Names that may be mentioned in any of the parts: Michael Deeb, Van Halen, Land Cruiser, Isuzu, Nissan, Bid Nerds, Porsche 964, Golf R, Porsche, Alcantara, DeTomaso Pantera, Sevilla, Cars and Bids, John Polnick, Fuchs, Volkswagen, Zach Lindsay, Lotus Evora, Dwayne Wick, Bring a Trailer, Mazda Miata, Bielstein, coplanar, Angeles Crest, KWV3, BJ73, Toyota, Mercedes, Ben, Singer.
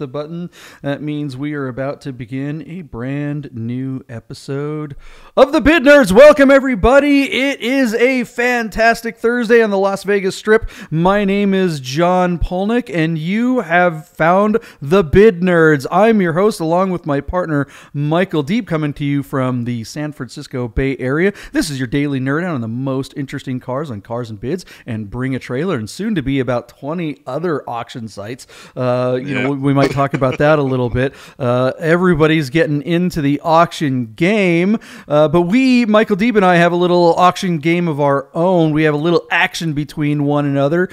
the button. That means we are about to begin a brand new episode of the Bid Nerds. Welcome, everybody. It is a fantastic Thursday on the Las Vegas Strip. My name is John Polnick, and you have found the Bid Nerds. I'm your host, along with my partner, Michael Deeb, coming to you from the San Francisco Bay Area. This is your daily nerd out on the most interesting cars on Cars and Bids and Bring a Trailer, and soon to be about 20 other auction sites. We might talk about that a little bit. Everybody's getting into the auction game, but we, Michael Deeb and I, have a little auction game of our own. We have a little action between one another.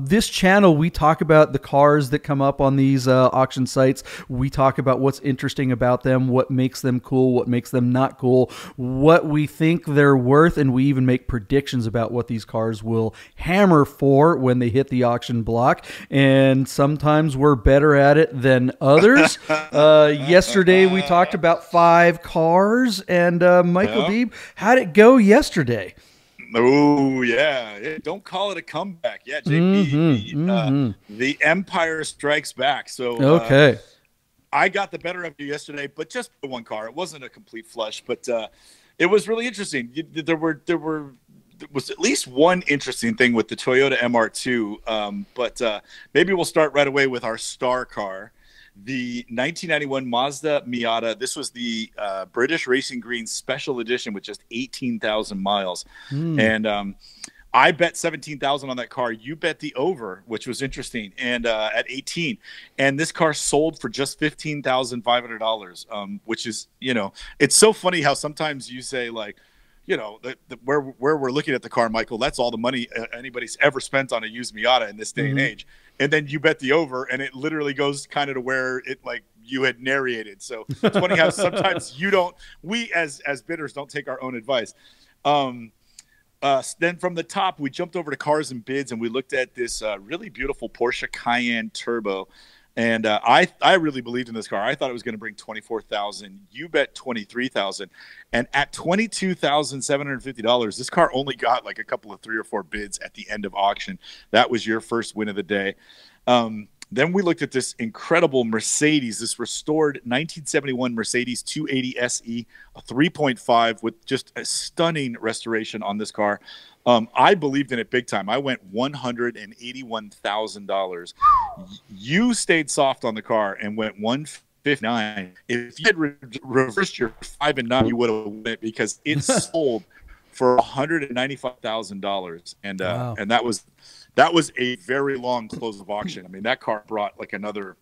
This channel, we talk about the cars that come up on these auction sites. We talk about what's interesting about them, what makes them cool, what makes them not cool, what we think they're worth, and we even make predictions about what these cars will hammer for when they hit the auction block. And sometimes we're better at it than others. Yesterday we talked about 5 cars, and Michael Deeb, how'd it go yesterday? Oh, yeah. Don't call it a comeback. Yeah, JP, the Empire Strikes Back. So okay, I got the better of you yesterday, but just one car. It wasn't a complete flush, but it was really interesting. There was at least one interesting thing with the Toyota MR2, but maybe we'll start right away with our star car, the 1991 Mazda Miata. This was the British Racing Green Special Edition with just 18,000 miles. And I bet 17,000 on that car. You bet the over, which was interesting, and at 18. And this car sold for just $15,500, which is, you know, it's so funny how sometimes you say, like, you know, where we're looking at the car, Michael, that's all the money anybody's ever spent on a used Miata in this day and age. And then you bet the over, and it literally goes kind of to where it, like, you had narrated. So it's funny how sometimes you don't, we as bidders don't take our own advice. Then from the top, we jumped over to Cars and Bids, and we looked at this really beautiful Porsche Cayenne Turbo. And I really believed in this car. I thought it was going to bring 24,000. You bet 23,000. And at $22,750, this car only got like a couple of 3 or 4 bids at the end of auction. That was your first win of the day. Then we looked at this incredible Mercedes, this restored 1971 Mercedes 280 SE, a 3.5 with just a stunning restoration on this car. I believed in it big time. I went $181,000. You stayed soft on the car and went $159,000. If you had reversed your 5 and 9, you would have won it because it sold for $195,000. And wow. And that was a very long close of auction. I mean, that car brought like another,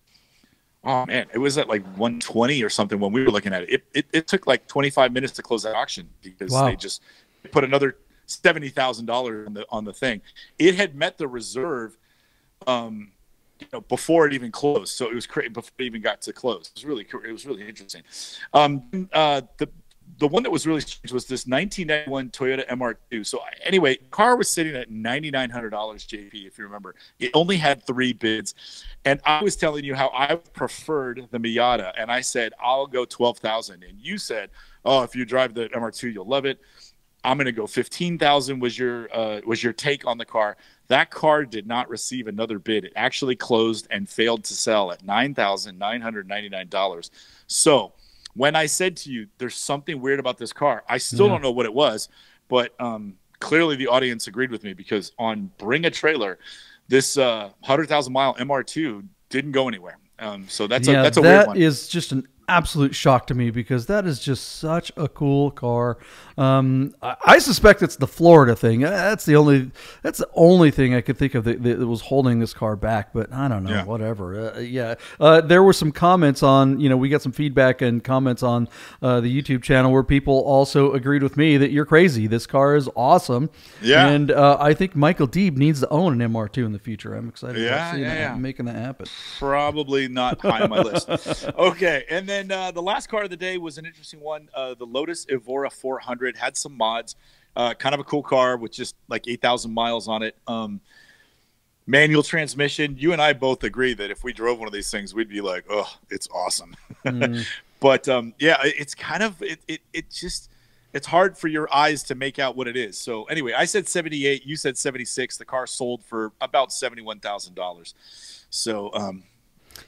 oh man, it was at like 120 or something when we were looking at it. It took like 25 minutes to close that auction because wow. They just put another $70,000 on the thing. It had met the reserve, you know, before it even closed. So it was crazy before it even got to close. It was really interesting. The one that was really strange was this 1991 Toyota MR2. So anyway, the car was sitting at $9,900, JP, if you remember. It only had 3 bids. And I was telling you how I preferred the Miata. And I said, I'll go $12,000. And you said, oh, if you drive the MR2, you'll love it. I'm going to go $15,000 was your take on the car. That car did not receive another bid. It actually closed and failed to sell at $9,999. So when I said to you, there's something weird about this car, I still don't know what it was, but clearly the audience agreed with me because on Bring a Trailer, this 100,000-mile MR2 didn't go anywhere. So that's a weird one. That is just an absolute shock to me because that is just such a cool car. I suspect it's the Florida thing. That's the only thing I could think of that was holding this car back, but I don't know, whatever. There were some comments on, you know, we got some feedback and comments on the YouTube channel where people also agreed with me that you're crazy. This car is awesome. Yeah. And I think Michael Deeb needs to own an MR2 in the future. I'm excited about seeing that and making that happen. Probably not high on my list. Okay. And then the last car of the day was an interesting one. The Lotus Evora 400 had some mods, kind of a cool car with just like 8,000 miles on it. Manual transmission. You and I both agree that if we drove one of these things, we'd be like, oh, it's awesome. But yeah, it's kind of, it just, it's hard for your eyes to make out what it is. So anyway, I said 78, you said 76. The car sold for about $71,000. So,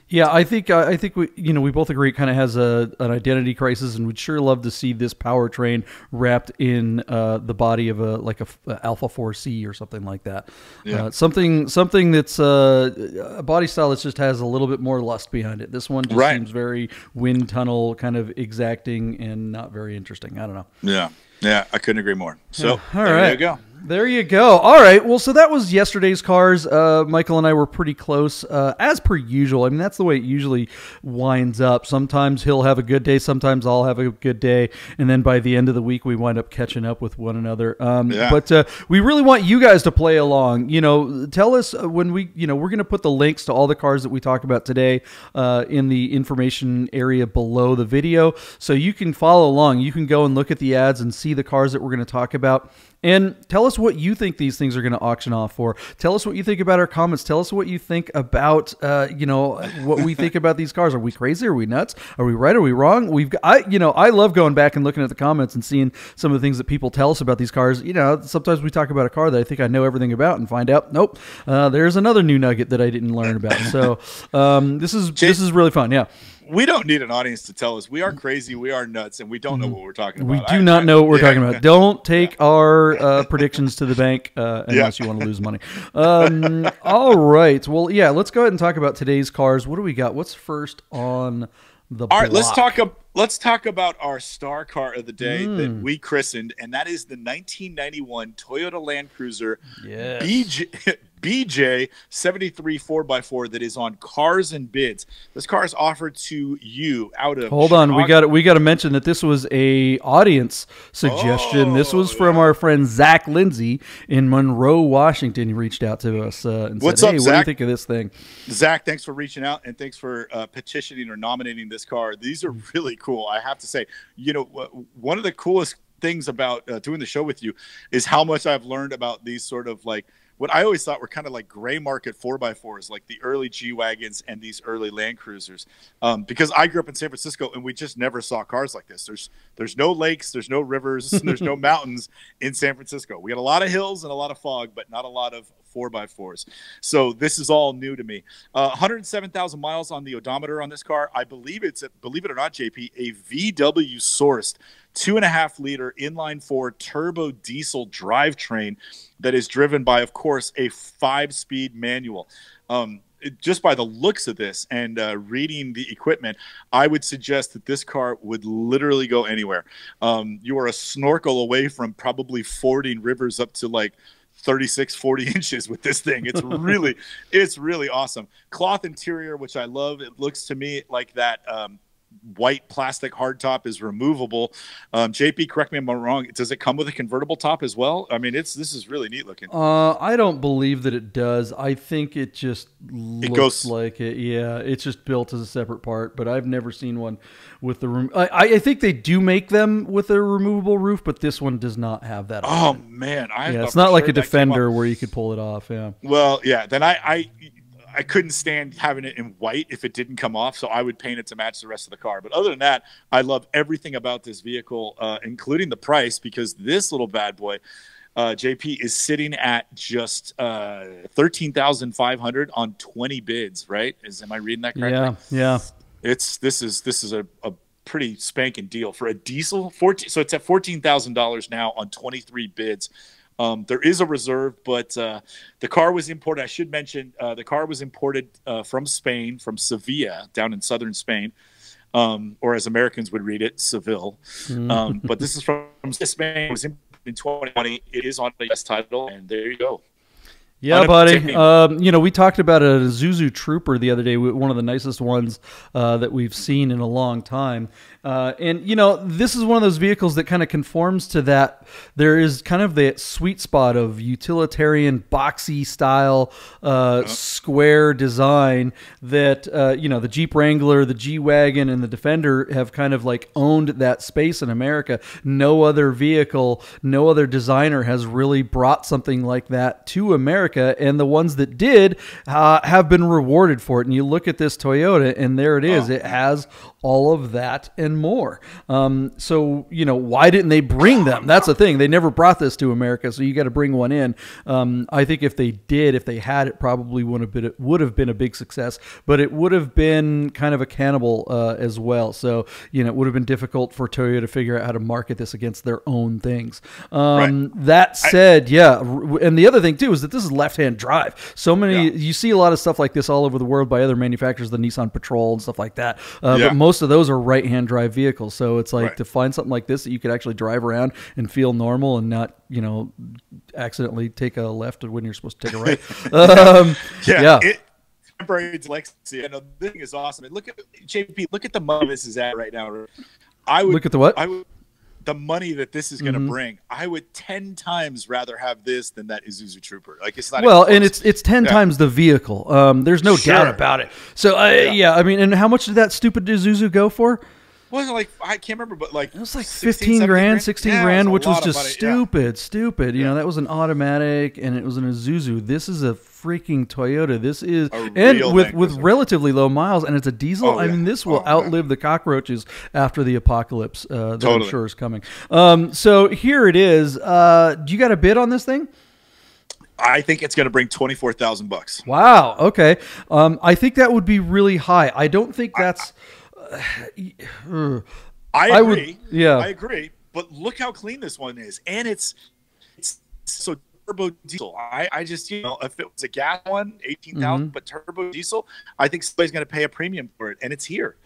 Yeah, I think we both agree it kind of has an identity crisis, and would sure love to see this powertrain wrapped in the body of a Alpha 4C or something like that. Yeah. Something that's a body style that just has a little bit more lust behind it. This one just seems very wind tunnel, kind of exacting and not very interesting. I don't know. Yeah, I couldn't agree more. So there you go. There you go. All right. Well, so that was yesterday's cars. Michael and I were pretty close, as per usual. I mean, that's the way it usually winds up. Sometimes he'll have a good day. Sometimes I'll have a good day. And then by the end of the week, we wind up catching up with one another. But we really want you guys to play along. Tell us when we're going to put the links to all the cars that we talk about today in the information area below the video. So you can follow along. You can go and look at the ads and see the cars that we're going to talk about. And tell us what you think these things are going to auction off for. Tell us what you think about our comments. Tell us what you think about, what we think about these cars. Are we crazy? Are we nuts? Are we right? Are we wrong? I love going back and looking at the comments and seeing some of the things that people tell us about these cars. Sometimes we talk about a car that I think I know everything about and find out, nope, there's another new nugget that I didn't learn about. So this is really fun. Yeah. We don't need an audience to tell us we are crazy, we are nuts, and we don't know what we're talking about. We do not know what we're talking about. Don't take our predictions to the bank unless you want to lose money. All right. Well, yeah, let's go ahead and talk about today's cars. What do we got? What's first on the block? All right, let's talk about our star car of the day that we christened, and that is the 1991 Toyota Land Cruiser BJ73 4x4 that is on Cars and Bids. This car is offered to you out of Chicago. We got to mention that this was a audience suggestion. This was from our friend Zach Lindsay in Monroe, Washington. He reached out to us and said, "Hey, what do you think of this thing?" Zach, thanks for reaching out and thanks for petitioning or nominating this car. These are really cool. I have to say, one of the coolest things about doing the show with you is how much I've learned about these sort of what I always thought were kind of like gray market 4x4s, like the early G-Wagons and these early Land Cruisers. Because I grew up in San Francisco and we just never saw cars like this. There's no lakes, there's no rivers, there's no mountains in San Francisco. We had a lot of hills and a lot of fog, but not a lot of 4x4s. So this is all new to me. 107,000 miles on the odometer on this car. I believe it's, believe it or not, JP, a VW sourced 2.5-liter inline-four turbo diesel drivetrain that is driven by, of course, a 5-speed manual. Just by the looks of this and reading the equipment, I would suggest that this car would literally go anywhere. You are a snorkel away from probably fording rivers up to 36, 40 inches with this thing. It's really, it's really awesome. Cloth interior, which I love. It looks to me like that white plastic hardtop is removable. JP, correct me if I'm wrong. Does it come with a convertible top as well? I mean, this is really neat looking. I don't believe that it does. I think it just looks like it. Yeah, it's just built as a separate part, but I've never seen one with the room. I think they do make them with a removable roof, but this one does not have that option. Oh man, it's not like a Defender where you could pull it off. Yeah. Well, yeah. Then I couldn't stand having it in white if it didn't come off, so I would paint it to match the rest of the car. But other than that, I love everything about this vehicle, including the price, because this little bad boy, JP, is sitting at just $13,500 on 20 bids, right? Am I reading that correctly? Yeah. This is a pretty spanking deal for a diesel. So it's at $14,000 now on 23 bids. There is a reserve, but the car was imported. I should mention the car was imported from Spain, from Sevilla, down in southern Spain, or as Americans would read it, Seville. But this is from Spain. It was imported in 2020. It is on the U.S. title, and there you go. Yeah, buddy. We talked about a Zuzu Trooper the other day, one of the nicest ones that we've seen in a long time. This is one of those vehicles that kind of conforms to that. There is kind of the sweet spot of utilitarian, boxy style, square design that, the Jeep Wrangler, the G-Wagon, and the Defender have kind of owned that space in America. No other vehicle, no other designer has really brought something like that to America. And the ones that did have been rewarded for it. And you look at this Toyota, and there it is. It has all of that and more. So, you know, why didn't they bring them? That's the thing. They never brought this to America, so you got to bring one in. I think if they did, if they had, it probably would have been a big success, but it would have been kind of a cannibal as well. So, you know, it would have been difficult for Toyota to figure out how to market this against their own things. Right. That said, yeah. And the other thing too, is that this is left-hand drive. So many, you see a lot of stuff like this all over the world by other manufacturers, the Nissan Patrol and stuff like that. But most of those are right-hand drive vehicles. So it's like to find something like this that you could actually drive around and feel normal and not, you know, accidentally take a left when you're supposed to take a right. It temporary dyslexia. No, the thing is awesome. And look at JP. Look at the money this is at right now. I would look at the what? I would, the money that this is going to bring, I would 10 times rather have this than that Isuzu Trooper. Like, it's not well, and it's 10 times the vehicle. There's no doubt about it. So I mean, and how much did that stupid Isuzu go for? Wasn't like, I can't remember, but like it was like 16 grand, which was just stupid. You know, that was an automatic and it was an Isuzu. This is a freaking Toyota. This is with relatively low miles, and it's a diesel. I mean, this will outlive the cockroaches after the apocalypse that I'm sure is coming. So here it is. Do you got a bid on this thing? I think it's going to bring $24,000. Wow. Okay. I think that would be really high. I don't think that's. I agree, but look how clean this one is, and it's so turbo diesel. I just, you know, if it was a gas one, 18,000, but turbo diesel, I think somebody's going to pay a premium for it, and it's here.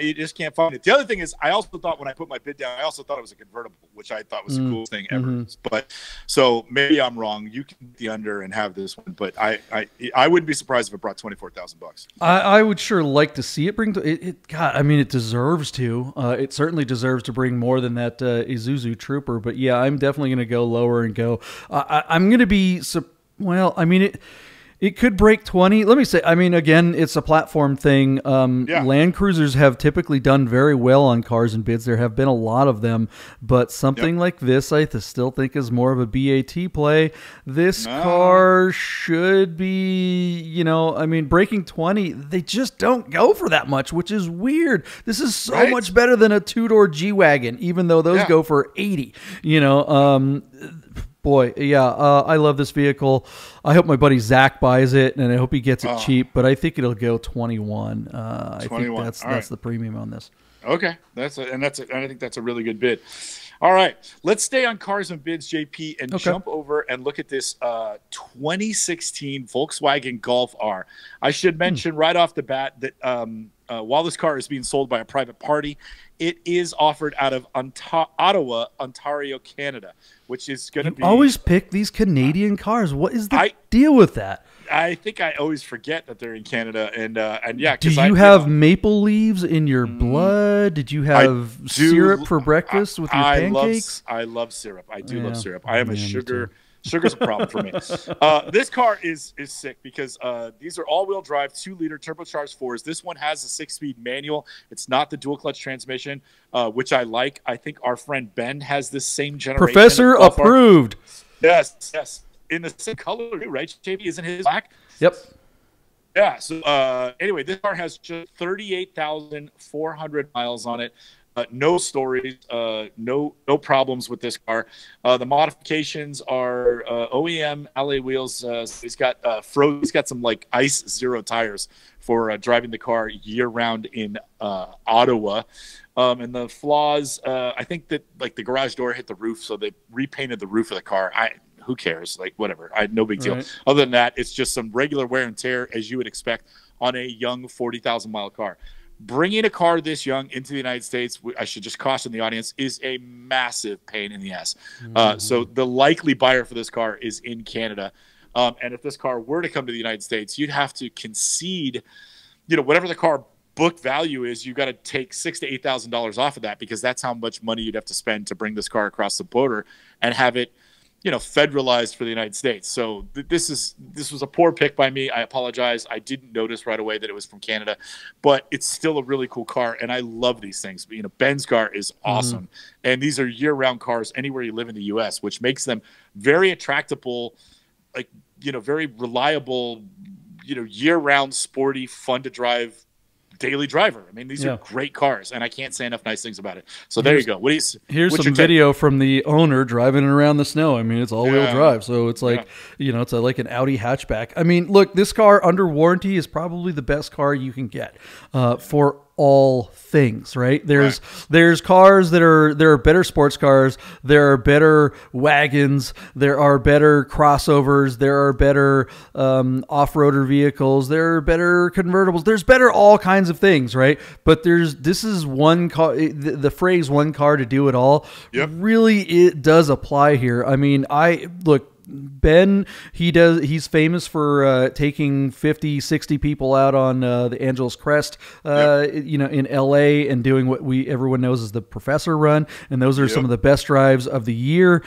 You just can't find it. The other thing is, I also thought when I put my bid down, I also thought it was a convertible, which I thought was the coolest thing ever. But so maybe I'm wrong. You can get the under and have this one, but I wouldn't be surprised if it brought $24,000. I would sure like to see it bring. God, I mean, it deserves to. It certainly deserves to bring more than that Isuzu Trooper. But yeah, I'm definitely going to go lower and go. I'm going to be It could break 20. Let me say, I mean, again, it's a platform thing. Land Cruisers have typically done very well on Cars and Bids. There have been a lot of them, but something like this, I still think is more of a BAT play. This car should be, you know, I mean, breaking 20, they just don't go for that much, which is weird. This is so much better than a two-door G-Wagon, even though those go for 80, you know, boy, I love this vehicle. I hope my buddy Zach buys it, and I hope he gets it cheap. But I think it'll go 21. I think that's the premium on this. Okay, and I think that's a really good bid. All right, let's stay on Cars and Bids, JP, and jump over and look at this 2016 Volkswagen Golf R. I should mention right off the bat that while this car is being sold by a private party, it is offered out of Ottawa, Ontario, Canada, which is going to be... always pick these Canadian cars. What is the deal with that? I think I always forget that they're in Canada. And yeah, do you have maple leaves in your blood? Did you have syrup for breakfast with your pancakes? I love syrup. I do love syrup. I am a sugar's a problem for me. This car is sick because these are all-wheel drive, 2-liter turbocharged 4s. This one has a 6-speed manual. It's not the dual-clutch transmission, which I like. I think our friend Ben has this same generation. Professor approved. Yes. In the same color, right? JP, isn't his black? Yep. Yeah. So anyway, this car has just 38,400 miles on it. No stories, no problems with this car. The modifications are OEM alloy wheels. He's got some like ice zero tires for driving the car year round in Ottawa. And the flaws, I think that like the garage door hit the roof, so they repainted the roof of the car. Who cares? Like whatever. No big deal. Right. Other than that, it's just some regular wear and tear as you would expect on a young 40,000-mile car. Bringing a car this young into the United States, I should just caution the audience, is a massive pain in the ass. So the likely buyer for this car is in Canada. And if this car were to come to the United States, you'd have to concede, you know, whatever the car book value is, you've got to take $6,000 to $8,000 off of that, because that's how much money you'd have to spend to bring this car across the border and have it, you know, federalized for the United States. So this was a poor pick by me. I apologize. I didn't notice right away that it was from Canada, but it's still a really cool car, and I love these things. You know, Ben's car is awesome, and these are year-round cars anywhere you live in the U.S., which makes them very attractable, like, you know, very reliable, you know, year-round, sporty, fun to drive daily driver. I mean, these are great cars, and I can't say enough nice things about it. So there you go. What do you, here's some video from the owner driving it around the snow. I mean, it's all-wheel drive, so it's like, you know, it's like an Audi hatchback. I mean, look, this car under warranty is probably the best car you can get for all things, right? There's cars that are, there are better sports cars. There are better wagons. There are better crossovers. There are better off-roader vehicles. There are better convertibles. There's better all kinds of things, right? But there's, this is one car, the phrase one car to do it all, really it does apply here. I mean, I look, Ben, he's famous for taking 50, 60 people out on the Angeles Crest, you know, in LA, and doing what everyone knows is the Professor Run. And those are some of the best drives of the year.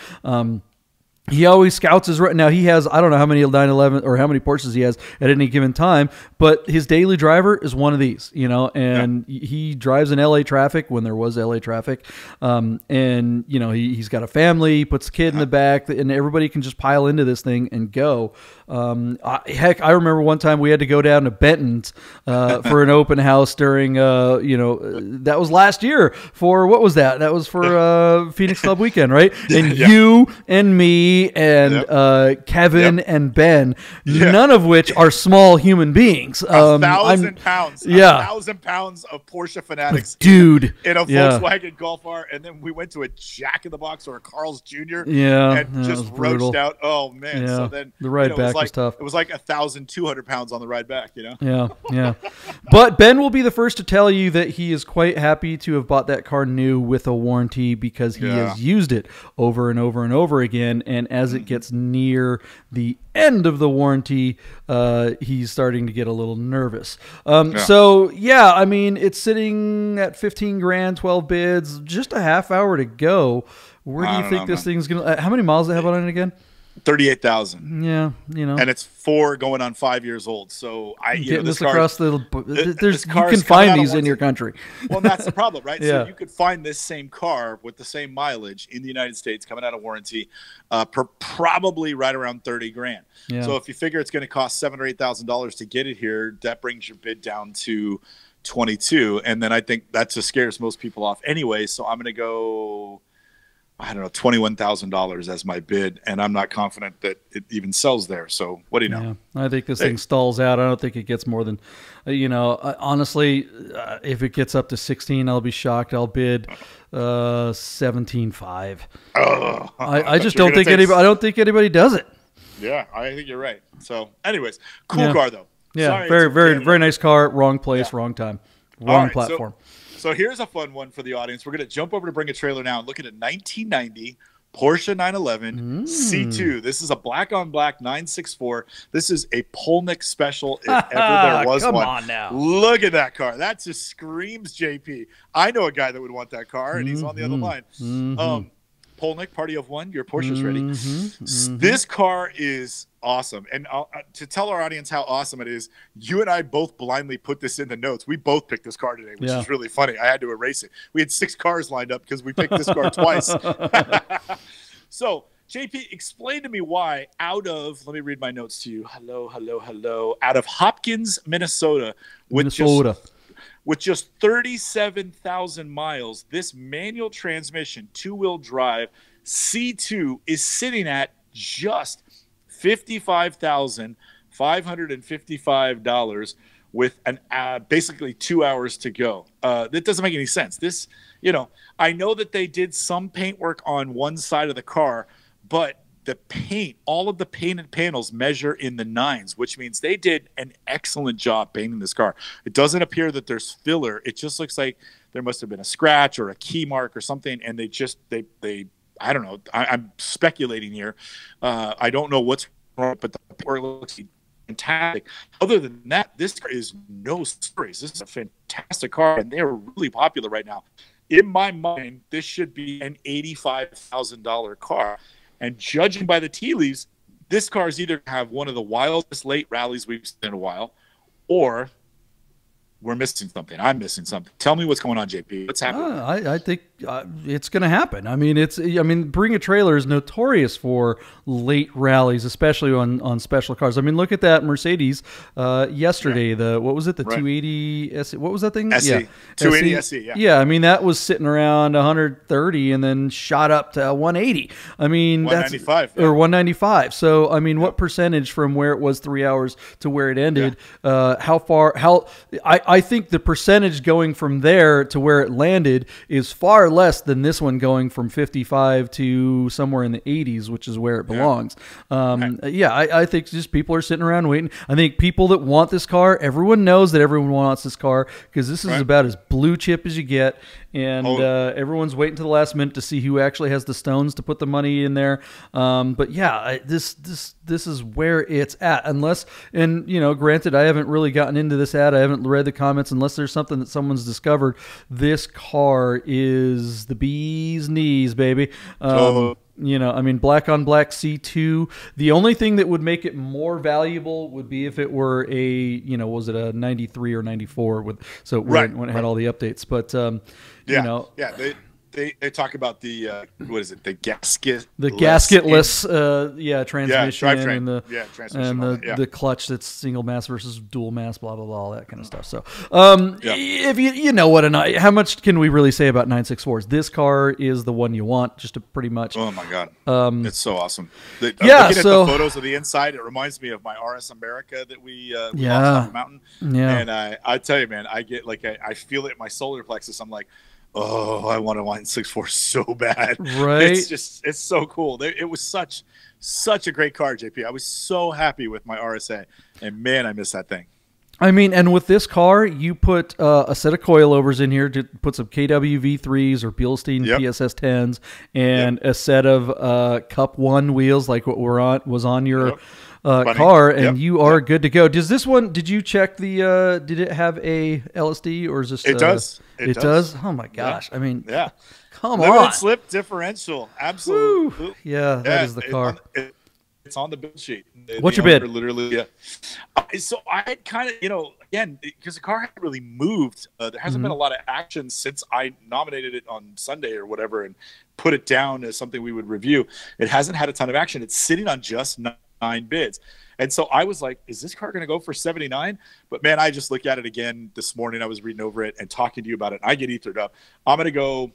He always scouts his run. Now he has, I don't know how many 911 or how many Porsches he has at any given time, but his daily driver is one of these, you know, and he drives in LA traffic when there was LA traffic. And you know, he's got a family, he puts the kid in the back, and everybody can just pile into this thing and go. Heck, I remember one time we had to go down to Benton's, for an open house during, you know, that was last year for, what was that? That was for, Phoenix Club weekend, right? And you and me, and Kevin and Ben, none of which are small human beings. 1,000 pounds. Yeah. 1,000 pounds of Porsche fanatics. Dude. In a Volkswagen Golf R. And then we went to a Jack in the Box or a Carl's Jr. And just roached out. Oh, man. So then the ride back was tough. It was like 1,200 pounds on the ride back, you know? But Ben will be the first to tell you that he is quite happy to have bought that car new with a warranty, because he has used it over and over and over again. And as it gets near the end of the warranty, he's starting to get a little nervous. So yeah, I mean, it's sitting at 15 grand, 12 bids, just a half hour to go. Where do you think this thing's going to, how many miles do they have on it again? 38,000. Yeah, you know, and it's 4 going on 5 years old. So I you know, this car, across the there's you can find these in your country. Well, that's the problem, right? So you could find this same car with the same mileage in the United States coming out of warranty, probably right around 30 grand. So if you figure it's going to cost $7,000 or $8,000 to get it here, that brings your bid down to 22, and then I think that just scares most people off anyway. So I'm going to go, I don't know, $21,000 as my bid, and I'm not confident that it even sells there. So what do you know? I think this thing stalls out. I don't think it gets more than, you know, honestly, if it gets up to 16, I'll be shocked. I'll bid 17.5. I just don't think anybody. I don't think anybody does it. Yeah, I think you're right. So, anyways, cool car though. Yeah, very nice car. Wrong place, wrong time, wrong platform. So here's a fun one for the audience. We're going to jump over to Bring a Trailer now and look at a 1990 Porsche 911 C2. This is a black-on-black 964. This is a Polnick special if ever there was one. Come on now. Look at that car. That just screams JP. I know a guy that would want that car, and he's on the other line. Polnick, party of one. Your Porsche's ready. This car is awesome. And to tell our audience how awesome it is, you and I both blindly put this in the notes. We both picked this car today, which is really funny. I had to erase it. We had 6 cars lined up because we picked this car twice. So, JP, explain to me why out of, let me read my notes to you. Out of Hopkins, Minnesota, with just 37,000 miles, this manual transmission, two-wheel drive, C2 is sitting at just $55,555 with an basically 2 hours to go. That doesn't make any sense. This, you know, I know that they did some paint work on one side of the car, but the paint, all of the painted panels measure in the 9s, which means they did an excellent job painting this car. It doesn't appear that there's filler. It just looks like there must have been a scratch or a key mark or something, and they just I don't know. I'm speculating here. I don't know what's wrong, but the paintwork looks fantastic. Other than that, this car is no stories. This is a fantastic car, and they're really popular right now. In my mind, this should be an $85,000 car. And judging by the tea leaves, this car is either have one of the wildest late rallies we've seen in a while, or we're missing something. I'm missing something. Tell me what's going on, JP. What's happening? I think it's going to happen. I mean, Bring a Trailer is notorious for late rallies, especially on special cars. I mean, look at that Mercedes yesterday. Yeah. What was it? The 280 SE? What was that thing? SE. Yeah. 280 SE. Yeah. Yeah. I mean, that was sitting around 130 and then shot up to 180. I mean, 195 or 195. So, I mean, what percentage from where it was 3 hours to where it ended? Yeah. How far? How? I think the percentage going from there to where it landed is far less than this one going from 55 to somewhere in the 80s, which is where it belongs. I think just people are sitting around waiting. I think people that want this car, everyone knows that everyone wants this car because this is about as blue chip as you get. And everyone's waiting to the last minute to see who actually has the stones to put the money in there. But yeah, this is where it's at. Unless, and you know, granted, I haven't really gotten into this ad. I haven't read the comments. Unless there's something that someone's discovered, this car is the bee's knees, baby. You know, I mean, black on black C2. The only thing that would make it more valuable would be if it were a, you know, was it a 93 or 94 with, so when it had all the updates, but yeah, you know, yeah, they talk about the what is it, the gasketless transmission, and the transmission, and the clutch that's single mass versus dual mass, blah blah blah, all that kind of stuff. So if you know what, and how much can we really say about 964s? This car is the one you want, just to pretty much. Oh my god, it's so awesome. Looking at the photos of the inside, it reminds me of my RS America that we launched on the mountain. Yeah, and I tell you, man, I get like I feel it in my solar plexus. I'm like, oh, I want a 964 so bad. Right. It's just, it's so cool. It was such a great car, JP. I was so happy with my RSA, and man, I miss that thing. I mean, and with this car, you put a set of coilovers in here, to put some KWV3s or Bielstein PSS10s, and a set of Cup 1 wheels like what was on your car, and you are good to go. Does this one? Did you check the? Did it have a LSD or is this? It does. It does. Oh my gosh! Yeah. I mean, yeah. Come on. Limited slip differential. Absolutely. Woo. Yeah, that is the car. It's on the bid sheet. What's your bid? Literally. Yeah. So I kind of, you know, again, because the car hadn't really moved. There hasn't been a lot of action since I nominated it on Sunday or whatever, and put it down as something we would review. It hasn't had a ton of action. It's sitting on just 9 bids, and so I was like, is this car gonna go for 79? But man, I just looked at it again this morning. I was reading over it and talking to you about it, and I get ethered up. I'm gonna go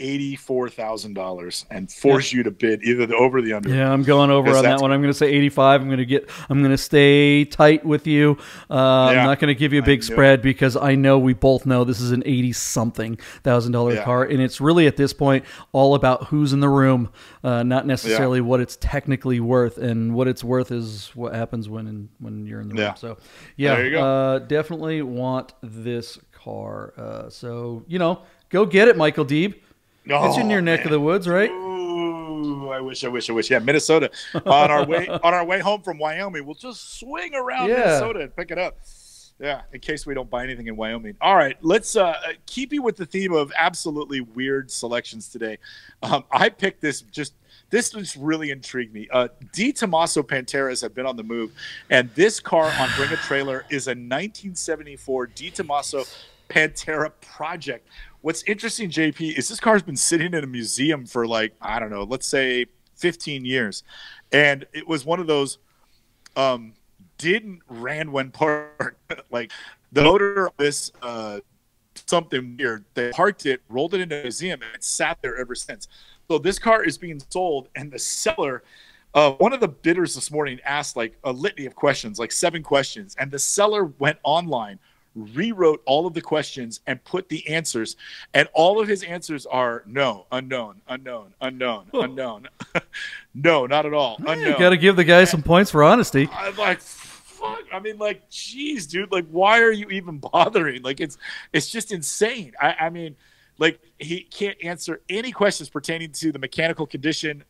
$84,000 and force you to bid either the over or the under. Yeah, I'm going over on that one. I'm gonna say 85. I'm gonna stay tight with you. I'm not gonna give you a big spread because I know we both know this is an 80-something thousand dollar car, and it's really at this point all about who's in the room, not necessarily what it's technically worth. And what it's worth is what happens when you're in the room. So yeah, there you go. Definitely want this car. So you know, go get it, Michael Deeb. It's in your neck of the woods, right? Ooh, I wish. Yeah, Minnesota. on our way home from Wyoming, we'll just swing around Minnesota and pick it up. Yeah, in case we don't buy anything in Wyoming. All right, let's keep you with the theme of absolutely weird selections today. I picked this just really intrigued me. DeTomaso Panteras have been on the move, and this car on Bring a Trailer is a 1974 DeTomaso Pantera project. What's interesting, JP, is this car's been sitting in a museum for like, I don't know, let's say 15 years. And it was one of those didn't ran when parked. Like the motor of this something weird, they parked it, rolled it into a museum, and it sat there ever since. So this car is being sold, and the seller, one of the bidders this morning asked like a litany of questions, like 7 questions. And the seller went online, rewrote all of the questions, and put the answers, and all of his answers are no, unknown, unknown, unknown, unknown, no, not at all, unknown. You gotta give the guy some points for honesty. I'm like, fuck, I mean, like, geez, dude, like, why are you even bothering? Like, it's just insane. I mean, like, he can't answer any questions pertaining to the mechanical condition,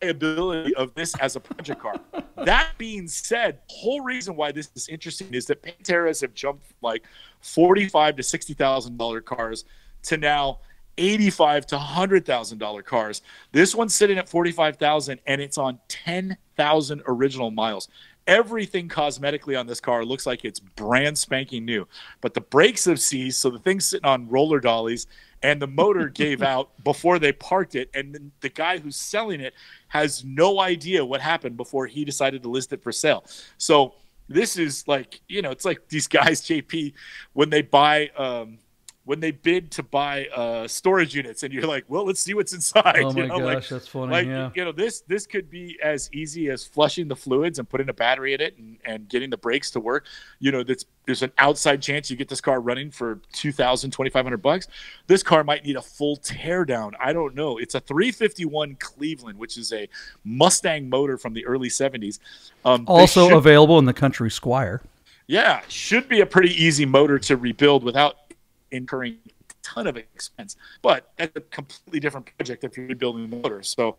ability of this as a project car. That being said, the whole reason why this is interesting is that Panteras have jumped from like $45,000 to $60,000 cars to now $85,000 to $100,000 cars. This one's sitting at $45,000, and it's on 10,000 original miles. Everything cosmetically on this car looks like it's brand spanking new. But the brakes have seized, so the thing's sitting on roller dollies, and the motor gave out before they parked it. And then the guy who's selling it has no idea what happened before he decided to list it for sale. So this is like, you know, it's like these guys, JP, when they buy when they bid to buy storage units, and you're like, well, let's see what's inside. Oh, my gosh, like, that's funny. Like, yeah. You know, this could be as easy as flushing the fluids and putting a battery in it and getting the brakes to work. You know, there's an outside chance you get this car running for $2,000, $2,500 bucks. This car might need a full teardown. I don't know. It's a 351 Cleveland, which is a Mustang motor from the early 70s. Also available in the Country Squire. Yeah, should be a pretty easy motor to rebuild without incurring a ton of expense, but that's a completely different project if you're rebuilding the motor. So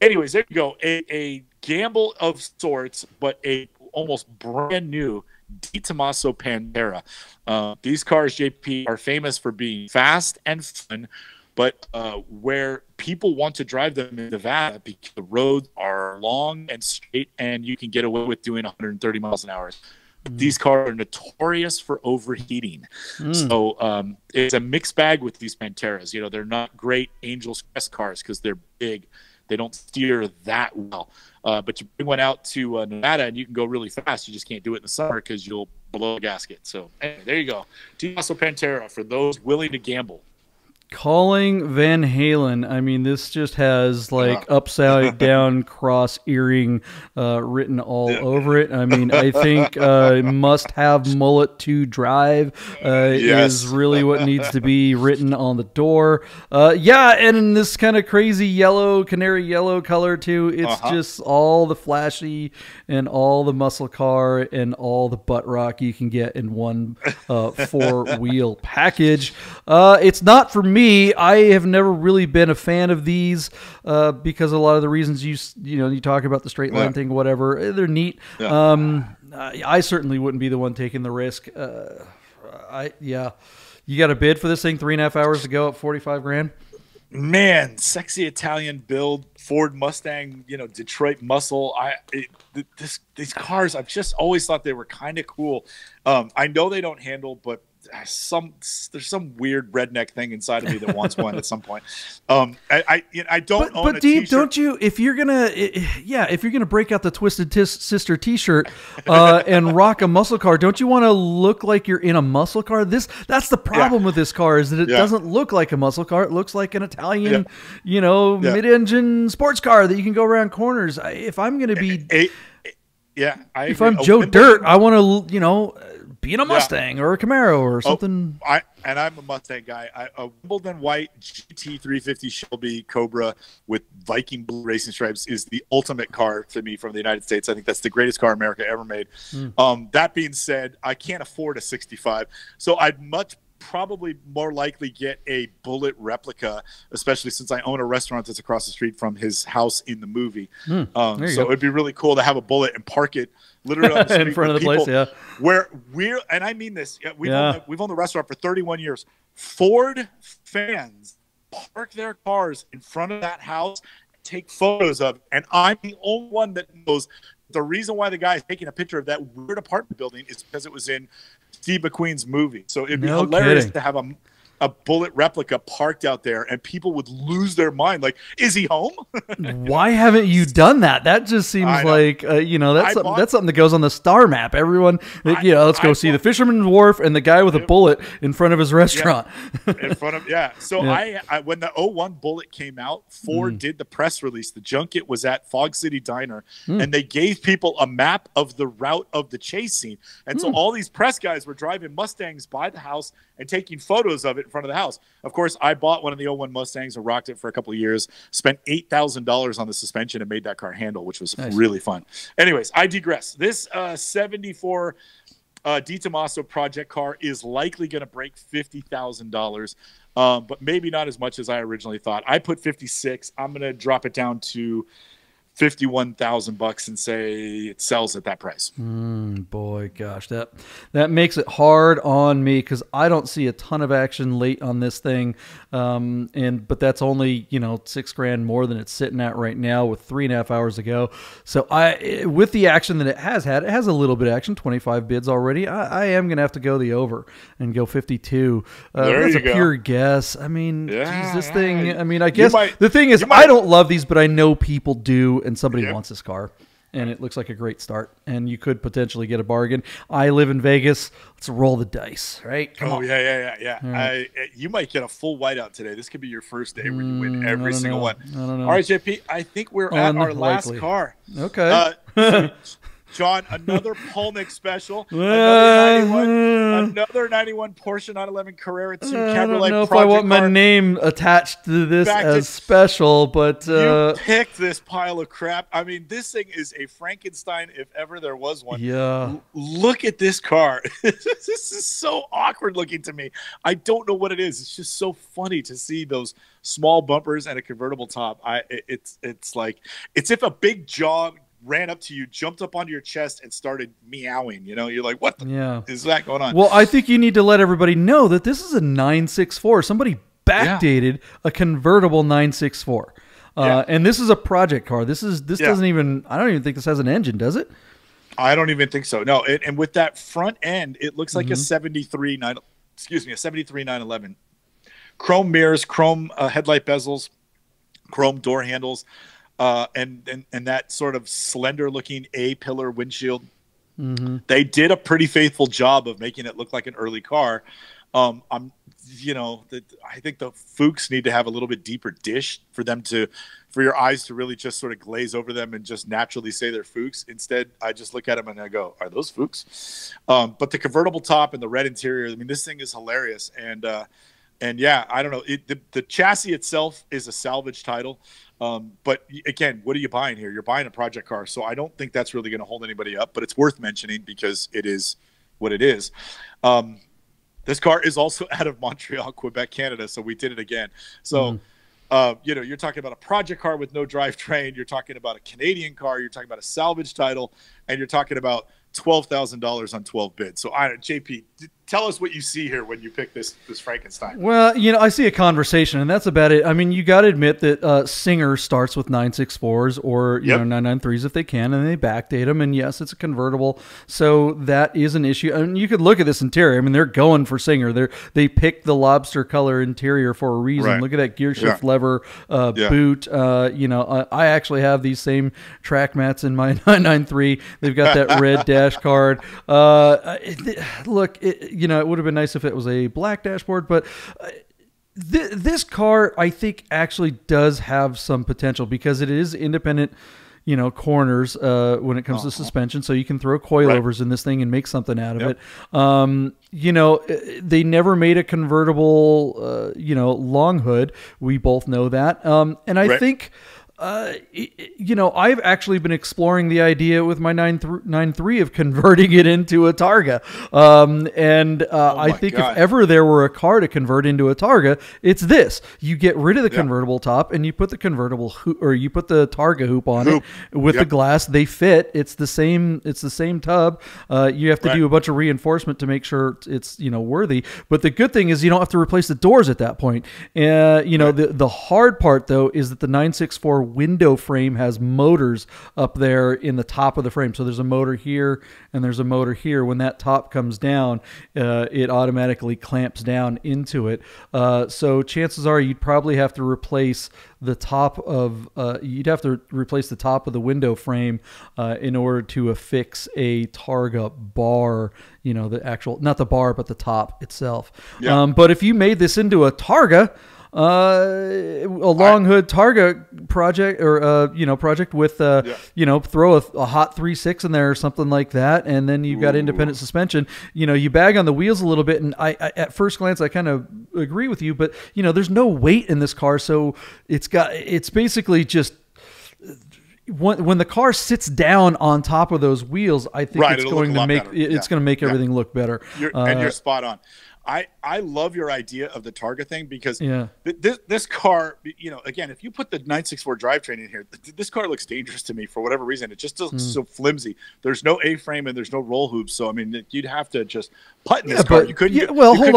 anyways, there you go, a gamble of sorts, but a almost brand new DeTomaso Pantera. These cars, JP, are famous for being fast and fun, but where people want to drive them in Nevada because the roads are long and straight and you can get away with doing 130 miles an hour. These cars are notorious for overheating. So it's a mixed bag with these Panteras. You know, they're not great Angel's Crest cars because they're big. They don't steer that well. But you bring one out to Nevada and you can go really fast. You just can't do it in the summer because you'll blow a gasket. So anyway, there you go. DeTomaso Pantera for those willing to gamble. Calling Van Halen. I mean, this just has like upside down cross earring written all over it. I mean, I think must have mullet to drive is really what needs to be written on the door. Yeah, and in this kind of crazy yellow, canary yellow color too. It's just all the flashy and all the muscle car and all the butt rock you can get in one four-wheel package. It's not for me. I have never really been a fan of these because a lot of the reasons you know, you talk about the straight line thing, whatever, they're neat. I certainly wouldn't be the one taking the risk. You got a bid for this thing 3.5 hours to go at 45 grand. Man, sexy Italian build, Ford Mustang, you know, Detroit muscle. These cars, I've just always thought they were kind of cool. I know they don't handle, but there's some weird redneck thing inside of me that wants one at some point. I don't own a Deeb, don't you? If you're gonna, if you're gonna break out the Twisted Sister T-shirt and rock a muscle car, don't you want to look like you're in a muscle car? That's the problem with this car is that it doesn't look like a muscle car. It looks like an Italian, you know, mid-engine sports car that you can go around corners. If I'm gonna be, if I'm Joe Dirt, I want to, you know, be in a Mustang or a Camaro or something. And I'm a Mustang guy. A Wimbledon white GT350 Shelby Cobra with Viking blue racing stripes is the ultimate car to me from the United States. I think that's the greatest car America ever made. That being said, I can't afford a 65. So I'd probably more likely get a Bullet replica, especially since I own a restaurant that's across the street from his house in the movie. So it'd be really cool to have a Bullet and park it literally on the street in front of the place, where we're, and I mean this, we've owned the restaurant for 31 years. Ford fans park their cars in front of that house, take photos of, and I'm the only one that knows the reason why the guy is taking a picture of that weird apartment building is because it was in Steve McQueen's movie. So it'd be hilarious to have a Bullet replica parked out there, and people would lose their mind. Like, is he home? Why haven't you done that? That just seems like, you know, that's something that goes on the star map. Everyone, you know, let's go see the Fisherman's Wharf and the guy with a bullet in front of his restaurant. So when the 01 Bullet came out, Ford did the press release. The junket was at Fog City Diner, and they gave people a map of the route of the chase scene. And so all these press guys were driving Mustangs by the house and taking photos of it in front of the house. Of course, I bought one of the 01 Mustangs and rocked it for a couple of years, spent $8,000 on the suspension and made that car handle, which was really fun. Anyways, I digress. This 74 DeTomaso project car is likely going to break $50,000, but maybe not as much as I originally thought. I put 56. I'm going to drop it down to $51,000 and say it sells at that price. Boy, gosh, that makes it hard on me because I don't see a ton of action late on this thing. But that's only, $6 grand more than it's sitting at right now with 3.5 hours to go. So with the action that it has a little bit of action, 25 bids already. I am going to have to go the over and go 52. That's a pure guess. I mean, this thing, I guess the thing is I don't love these, but I know people do. And somebody wants this car, and it looks like a great start, and you could potentially get a bargain. I live in Vegas. Let's roll the dice, right? Come on. You might get a full whiteout today. This could be your first day where you win every single one. I don't know. All right, JP, I think we're at our last car. Okay. John, another Polnick special, another 91 Porsche 911 Carrera 2 Cabriolet. I don't know if I want my name attached to this as special, but you picked this pile of crap. I mean, this thing is a Frankenstein if ever there was one. Yeah. Look at this car. This is so awkward looking to me. I don't know what it is. It's just so funny to see those small bumpers and a convertible top. It's like it's if a big jaw ran up to you, jumped up onto your chest, and started meowing. You're like, what the is that going on? Well, I think you need to let everybody know that this is a 964. Somebody backdated a convertible 964. And this is a project car. This doesn't even, I don't even think this has an engine, does it? I don't even think so. No. And with that front end, it looks like a 73 911. Chrome mirrors, chrome headlight bezels, chrome door handles. And that sort of slender-looking A-pillar windshield. They did a pretty faithful job of making it look like an early car. I think the Fuchs need to have a little bit deeper dish for your eyes to really just sort of glaze over them and just naturally say they're Fuchs. Instead, I just look at them and I go, "Are those Fuchs?" But the convertible top and the red interior. I mean, this thing is hilarious. And I don't know. The chassis itself is a salvage title. But again, what are you buying here? You're buying a project car. So I don't think that's really going to hold anybody up, but it's worth mentioning because it is what it is. This car is also out of Montreal, Quebec, Canada. So we did it again. So, you're talking about a project car with no drivetrain. You're talking about a Canadian car. You're talking about a salvage title, and you're talking about $12,000 on 12 bids. So, JP, tell us what you see here when you pick this Frankenstein. Well, I see a conversation, and that's about it. I mean, you got to admit that Singer starts with 964s or 993s if they can, and they backdate them. And yes, it's a convertible, so that is an issue. I mean, you could look at this interior. I mean, they're going for Singer. They picked the lobster color interior for a reason. Right. Look at that gear shift lever boot. I actually have these same track mats in my 993. They've got that red dash card. It would have been nice if it was a black dashboard, but this car, I think, actually does have some potential because it is independent, corners when it comes to suspension. So you can throw coilovers in this thing and make something out of it. They never made a convertible, long hood. We both know that. And I think... I've actually been exploring the idea with my 993 of converting it into a Targa. I think if ever there were a car to convert into a Targa, it's this. You get rid of the convertible top and you put the convertible the Targa hoop on it with the glass. They fit. It's the same tub. You have to do a bunch of reinforcement to make sure it's, worthy. But the good thing is you don't have to replace the doors at that point. The hard part though, is that the 964 window frame has motors up there in the top of the frame. So there's a motor here and there's a motor here. When that top comes down, it automatically clamps down into it. So chances are you'd probably have to replace the top of the window frame in order to affix a Targa bar, the actual, not the bar, but the top itself. Yeah. But if you made this into a Targa, hood Targa project or, project with, throw a hot 3.6 in there or something like that. And then you've got independent suspension, you bag on the wheels a little bit. And I at first glance, I kind of agree with you, but there's no weight in this car. So it's basically just when the car sits down on top of those wheels, I think it's going to make everything look better. You're spot on. I love your idea of the Targa thing, because this car, you know, again, if you put the 964 drivetrain in here, this car looks dangerous to me for whatever reason. It just looks so flimsy. There's no A-frame and there's no roll hoops. So, I mean, you'd have to just putt in this car. You couldn't. Yeah, well, hold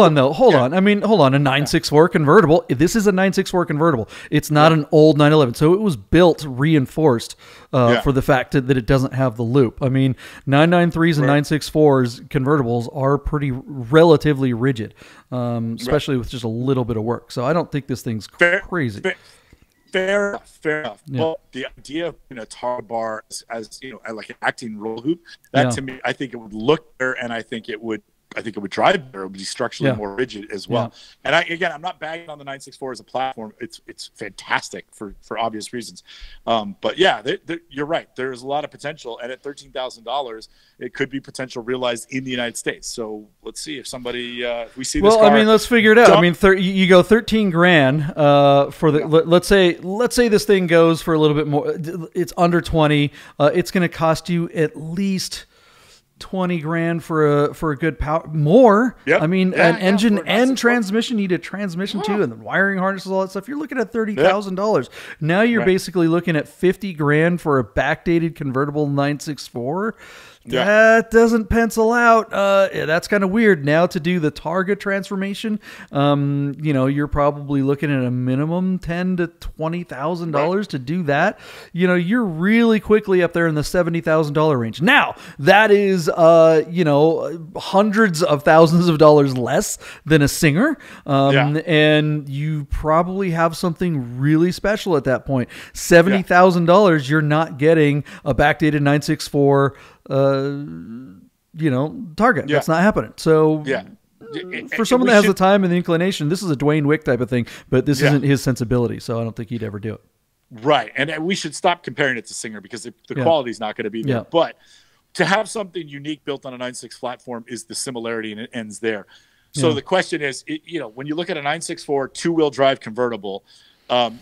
on. I mean, hold on. A 964 convertible. This is a 964 convertible. It's not an old 911. So it was built reinforced for the fact that it doesn't have the loop. I mean, 993s and 964s convertibles are pretty relatively rigid. Especially with just a little bit of work. So I don't think this thing's crazy. Fair enough. Yeah. Well, the idea of a Targa bar as you know, like an acting roll hoop, that to me, I think it would look better, and I think it would drive better. It would be structurally more rigid as well. Yeah. And I'm not bagging on the 964 as a platform. It's fantastic for obvious reasons. But yeah, you're right. There's a lot of potential, and at $13,000, it could be potential realized in the United States. So let's see if somebody if we see this. Well, car, I mean, let's figure it out. I mean, you go $13,000 for the let's say this thing goes for a little bit more. It's under 20. It's going to cost you at least $20,000 for a good power more. Yep. I mean, an engine and transmission. You need a transmission too, and the wiring harnesses, all that stuff. You're looking at $30,000. Now you're basically looking at $50,000 for a backdated convertible 964. That doesn't pencil out. That's kind of weird. Now to do the Targa transformation, you know, you're probably looking at a minimum $10,000 to $20,000 to do that. You know, you're really quickly up there in the $70,000 range. Now that is, you know, hundreds of thousands of dollars less than a Singer, and you probably have something really special at that point. $70,000, you're not getting a backdated 964. You know, Target. That's not happening. So for someone that has the time and the inclination, this is a Dwayne Wick type of thing, but this isn't his sensibility. So I don't think he'd ever do it. Right. And we should stop comparing it to Singer, because the quality is not going to be there. Yeah. But to have something unique built on a 9.6 platform is the similarity, and it ends there. So the question is, you know, when you look at a 964 two-wheel drive convertible,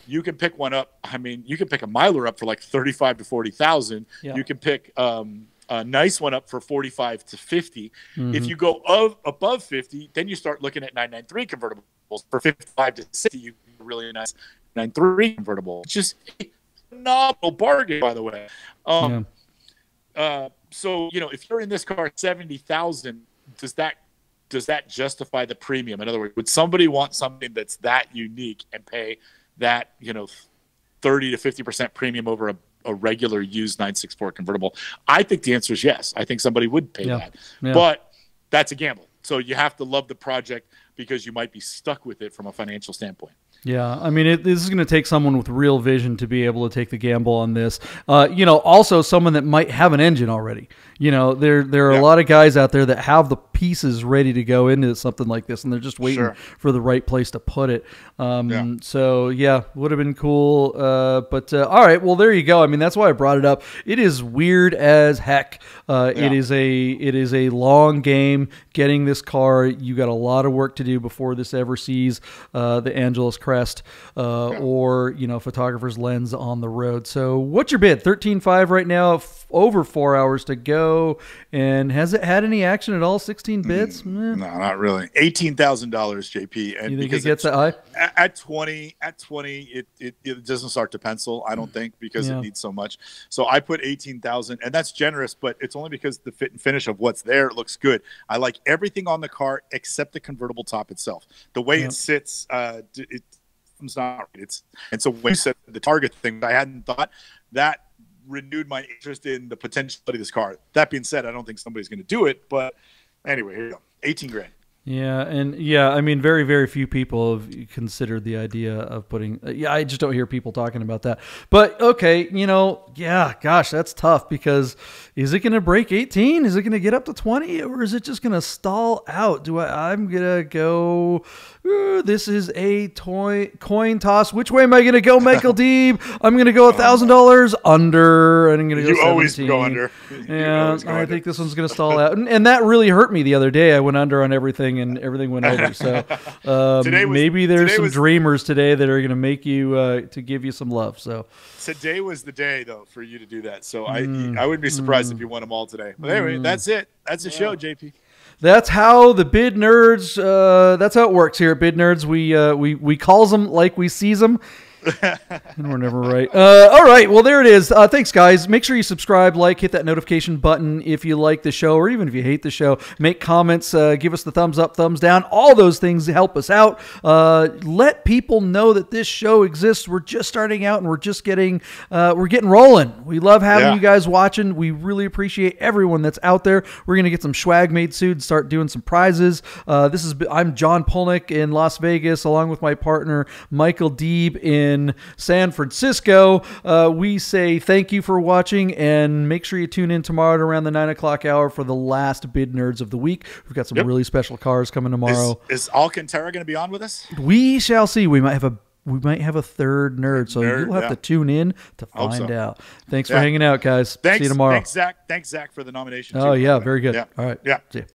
you can pick one up. I mean, you can pick a miler up for like 35 to 40,000. Yeah. You can pick, a nice one up for 45 to 50. Mm-hmm. If you go above 50, then you start looking at 993 convertibles. For 55 to 60, you get a really nice 993 convertible. Just a phenomenal bargain, by the way. So, you know, if you're in this car at $70,000, does that justify the premium? In other words, would somebody want something that's that unique and pay that, you know, 30 to 50% premium over a regular used 964 convertible? I think the answer is yes. I think somebody would pay that, but that's a gamble. So you have to love the project, because you might be stuck with it from a financial standpoint. Yeah, I mean, this is going to take someone with real vision to be able to take the gamble on this. You know, also someone that might have an engine already. You know, there are a lot of guys out there that have the pieces ready to go into something like this, and they're just waiting for the right place to put it. So, yeah, would have been cool. But all right, well, there you go. I mean, that's why I brought it up. It is weird as heck. It is a long game getting this car. You got a lot of work to do before this ever sees the Angeles crest or, you know, photographer's lens on the road. So what's your bid? 13.5 right now, over 4 hours to go. And has it had any action at all? 16 bids? No, not really. $18,000, JP. And you think it gets that high? At 20, it doesn't start to pencil, I don't think, because it needs so much. So I put 18,000, and that's generous, but it's only because the fit and finish of what's there looks good. I like everything on the car except the convertible top itself. The way it sits, it's not right. And so when you said the Target thing, I hadn't thought that renewed my interest in the potentiality of this car. That being said, I don't think somebody's going to do it, but anyway, here you go. $18,000. Yeah. And I mean, very, very few people have considered the idea of putting, I just don't hear people talking about that, but okay. You know, gosh, that's tough, because is it going to break 18? Is it going to get up to 20, or is it just going to stall out? I'm going to go, this is a coin toss. Which way am I going to go? Michael Deeb. I'm going to go $1,000 under. I'm going to go always go under. Yeah. I think this one's going to stall out. And that really hurt me the other day. I went under on everything, and everything went over. So maybe there's some dreamers today that are going to make you to give you some love. So today was the day, though, for you to do that. So I wouldn't be surprised if you won them all today. But anyway, that's it. That's the show, JP. That's how the Bid Nerds, that's how it works here at Bid Nerds. We calls them like we sees them. And we're never right. All right. Well, there it is. Thanks, guys. Make sure you subscribe, like, hit that notification button if you like the show or even if you hate the show. Make comments. Give us the thumbs up, thumbs down. All those things help us out. Let people know that this show exists. We're just starting out and we're just getting we're getting rolling. We love having you guys watching. We really appreciate everyone that's out there. We're going to get some swag made soon, start doing some prizes. I'm John Polnick in Las Vegas along with my partner Michael Deeb in San Francisco. We say thank you for watching and make sure you tune in tomorrow at around the 9 o'clock hour for the last Bid Nerds of the week. We've got some really special cars coming tomorrow. Is Alcantara going to be on with us? We shall see. We might have a third nerd, so you'll have to tune in to find out. Thanks for hanging out, guys. Thanks, see you tomorrow. Thanks, Zach. Thanks, Zach, for the nomination. Oh, too, very good. Yeah. All right. Yeah. See you.